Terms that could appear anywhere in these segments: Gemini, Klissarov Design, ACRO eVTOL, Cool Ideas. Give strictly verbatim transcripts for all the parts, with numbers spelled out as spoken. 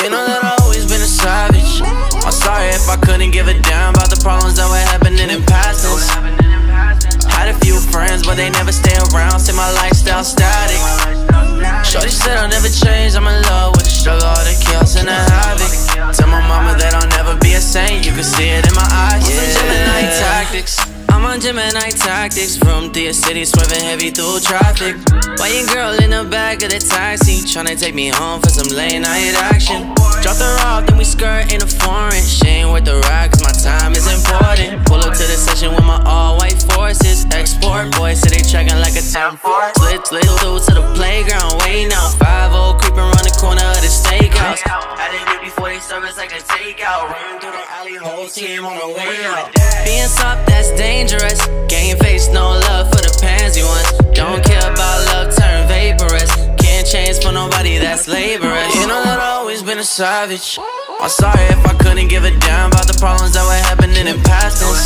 You know that I've always been a savage. I'm sorry if I couldn't give a damn about the problems that were happening in passes. Had a few friends, but they never stay around. See my lifestyle static. Shorty said I'll never change. I'm in love with the struggle, all the chaos and the havoc. Tell my mama that I'll never be a saint. You can see it in my eyes. Yeah. I'm Gemini tactics. I'm on Gemini tactics. From the city, swerving heavy through traffic. Why your girl in the back of the taxi, tryna take me home for some late night action. Drop her off, then we skirt in a foreign. She ain't worth the ride, cause my time is important. Pull up to the session with my all-white forces. Export boys, so they tracking like a ten four. Slip, slip through to the playground, waiting out. five oh creeping around the corner of the steakhouse. I didn't get before they service like a takeout. Running through the alley, whole team on the way out. Being soft, that's dangerous. Game face, no love for the pansy ones. Don't care about love, turn vaporous. Can't change for nobody, that's laborious. You know that I've always been a savage. I'm sorry if I couldn't give a damn about the problems that were happening in past tense.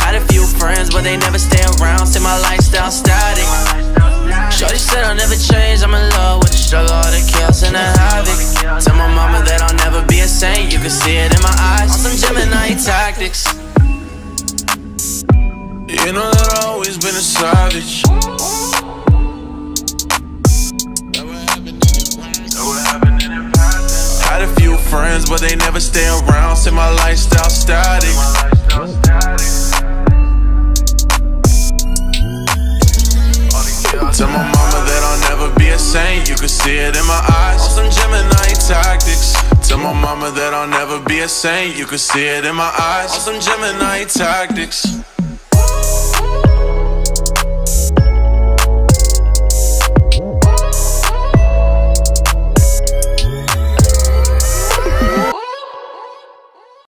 Had a few friends, but they never stay around. See my lifestyle static. Shorty said I'll never change. I'm in love with the struggle, all the chaos and the havoc. Tell my mama that I'll never be a saint. You can see it in my eyes. On some Gemini tactics. You know that I've always been a savage. Had a few friends, but they never stay around. See my lifestyle static. Tell my mama that I'll never be a saint. You can see it in my eyes. On some Gemini tactics. Tell my mama that I'll never be a saint. You can see it in my eyes. On some Gemini tactics.